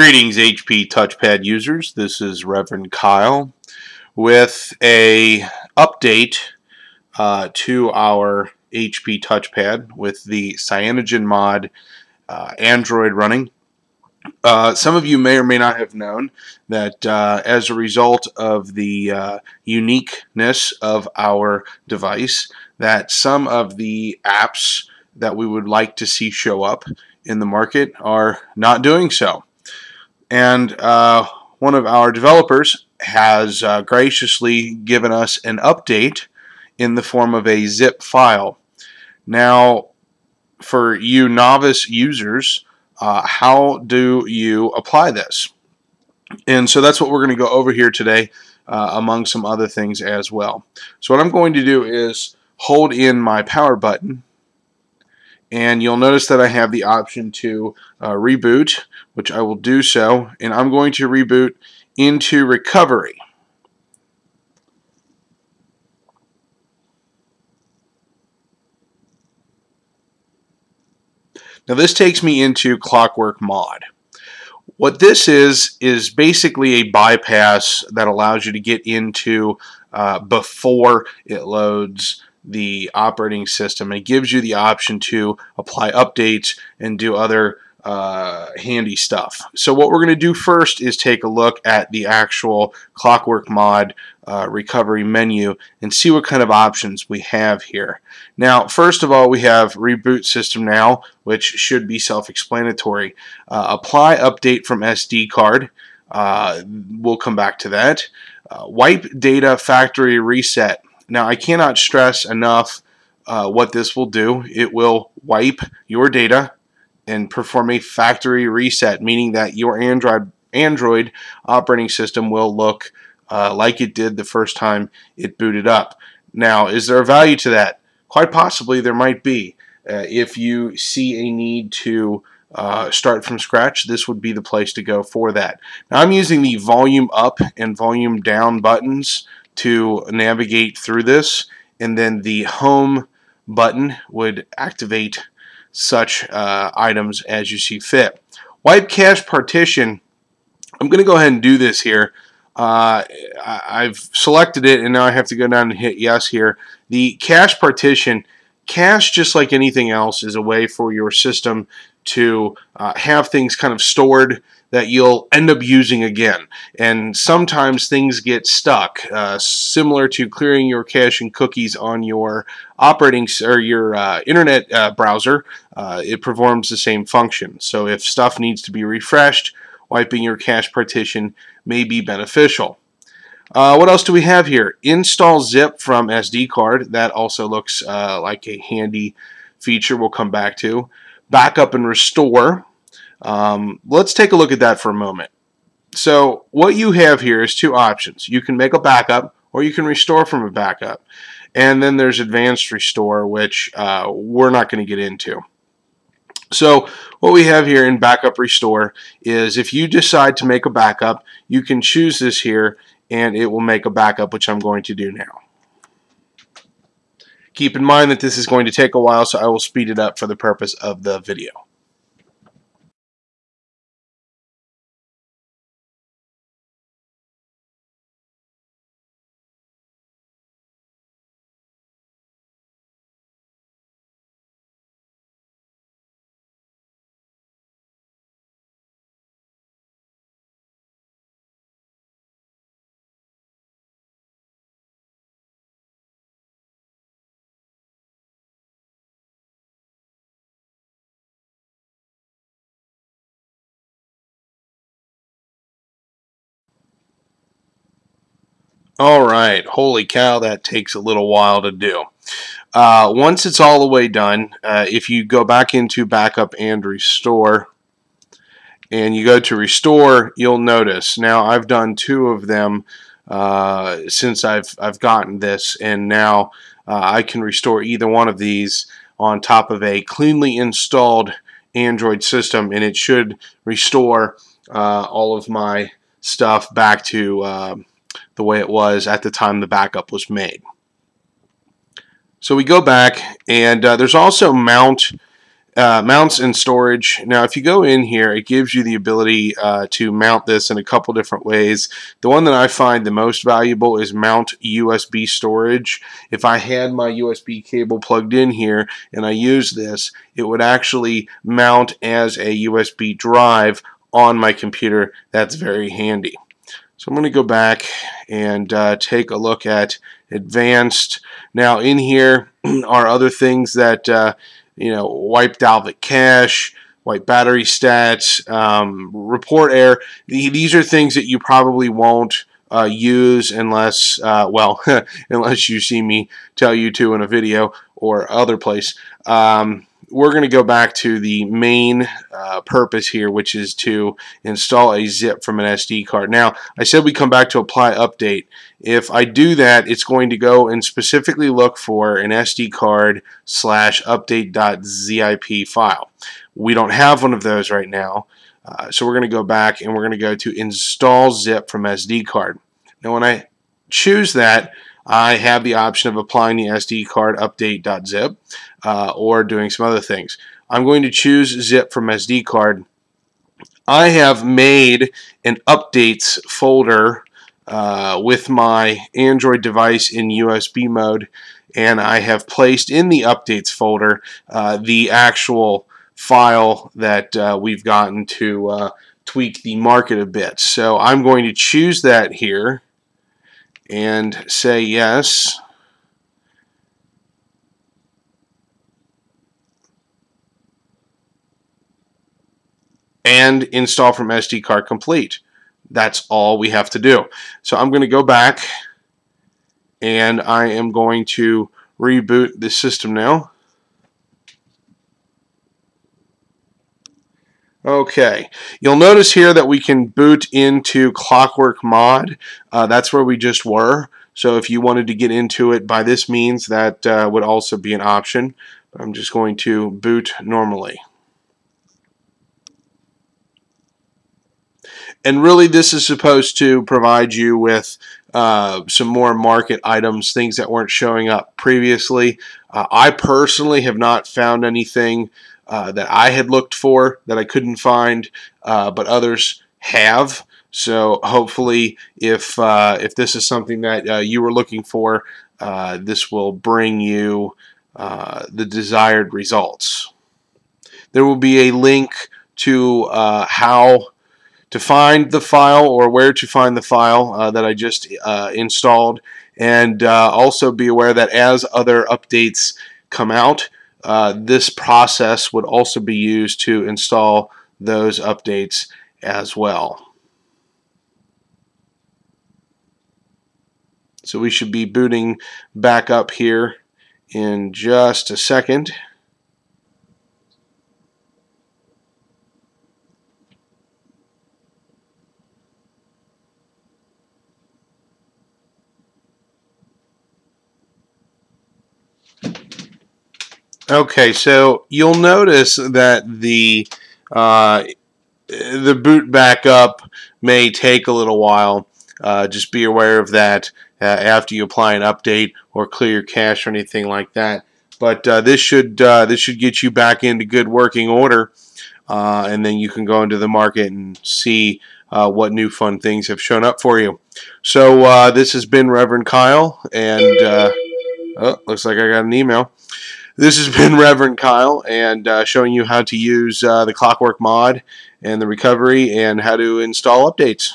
Greetings, HP Touchpad users. This is Reverend Kyle with a update to our HP Touchpad with the CyanogenMod Android running. Some of you may or may not have known that as a result of the uniqueness of our device, that some of the apps that we would like to see show up in the market are not doing so. And one of our developers has graciously given us an update in the form of a zip file. Now, for you novice users, how do you apply this? And so that's what we're going to go over here today, among some other things as well. So what I'm going to do is hold in my power button, and you'll notice that I have the option to reboot, which I will do so, and I'm going to reboot into recovery. Now this takes me into ClockworkMod. What this is basically a bypass that allows you to get into before it loads the operating system. It gives you the option to apply updates and do other handy stuff. So what we're going to do first is take a look at the actual ClockworkMod recovery menu and see what kind of options we have here. Now, first of all, we have Reboot System Now, which should be self-explanatory. Apply Update from SD Card. We'll come back to that. Wipe Data Factory Reset. Now, I cannot stress enough what this will do. It will wipe your data and perform a factory reset, meaning that your Android operating system will look like it did the first time it booted up. Now, is there a value to that? Quite possibly there might be. If you see a need to start from scratch, this would be the place to go for that. Now, I'm using the volume up and volume down buttons to navigate through this, and then the home button would activate such items as you see fit. Wipe cache partition. I'm going to go ahead and do this here. I've selected it, and now I have to go down and hit yes here. The cache partition. Cache, just like anything else, is a way for your system to have things kind of stored that you'll end up using again. And sometimes things get stuck, similar to clearing your cache and cookies on your operating or your internet browser. It performs the same function. So if stuff needs to be refreshed, wiping your cache partition may be beneficial. What else do we have here? Install zip from SD card. That also looks like a handy feature we'll come back to. Backup and restore. Let's take a look at that for a moment. So what you have here is two options. You can make a backup, or you can restore from a backup. And then there's advanced restore, which we're not going to get into. So what we have here in backup restore is if you decide to make a backup, you can choose this here, and it will make a backup, which I'm going to do now. Keep in mind that this is going to take a while, so I will speed it up for the purpose of the video. Alright, holy cow, that takes a little while to do. Once it's all the way done, if you go back into backup and restore, and you go to restore, you'll notice. Now, I've done two of them since I've gotten this, and now I can restore either one of these on top of a cleanly installed Android system, and it should restore all of my stuff back to the way it was at the time the backup was made. So we go back, and there's also mount Mounts and storage. Now if you go in here, it gives you the ability to mount this in a couple different ways. The one that I find the most valuable is mount USB storage. If I had my USB cable plugged in here and I use this, it would actually mount as a USB drive on my computer. That's very handy. So I'm going to go back and take a look at advanced. Now in here are other things that you know, wipe Dalvik cache, wipe battery stats, report error. These are things that you probably won't use unless, well, unless you see me tell you to in a video or other place. We're going to go back to the main purpose here, which is to install a zip from an SD card. Now, I said we come back to apply update. If I do that, it's going to go and specifically look for an SD card slash update.zip file. We don't have one of those right now, so we're going to go back and we're going to go to install zip from SD card. Now, when I choose that, I have the option of applying the SD card update.zip or doing some other things. I'm going to choose zip from SD card. I have made an updates folder with my Android device in USB mode, and I have placed in the updates folder the actual file that we've gotten to tweak the market a bit. So I'm going to choose that here and say yes. And install from SD card complete. That's all we have to do. So I'm going to go back and I am going to reboot the system now. Okay, you'll notice here that we can boot into ClockworkMod. That's where we just were. So if you wanted to get into it by this means, that would also be an option. I'm just going to boot normally. And really, this is supposed to provide you with some more market items, things that weren't showing up previously. I personally have not found anything that I had looked for that I couldn't find, but others have. So hopefully if this is something that you were looking for, this will bring you the desired results. There will be a link to how to find the file or where to find the file that I just installed, and also be aware that as other updates come out, this process would also be used to install those updates as well. So we should be booting back up here in just a second. Okay, so you'll notice that the boot back up may take a little while. Just be aware of that after you apply an update or clear your cache or anything like that. But this should get you back into good working order, and then you can go into the market and see what new fun things have shown up for you. So this has been Reverend Kyle, and oh, looks like I got an email. This has been Reverend Kyle, and showing you how to use the ClockworkMod and the recovery and how to install updates.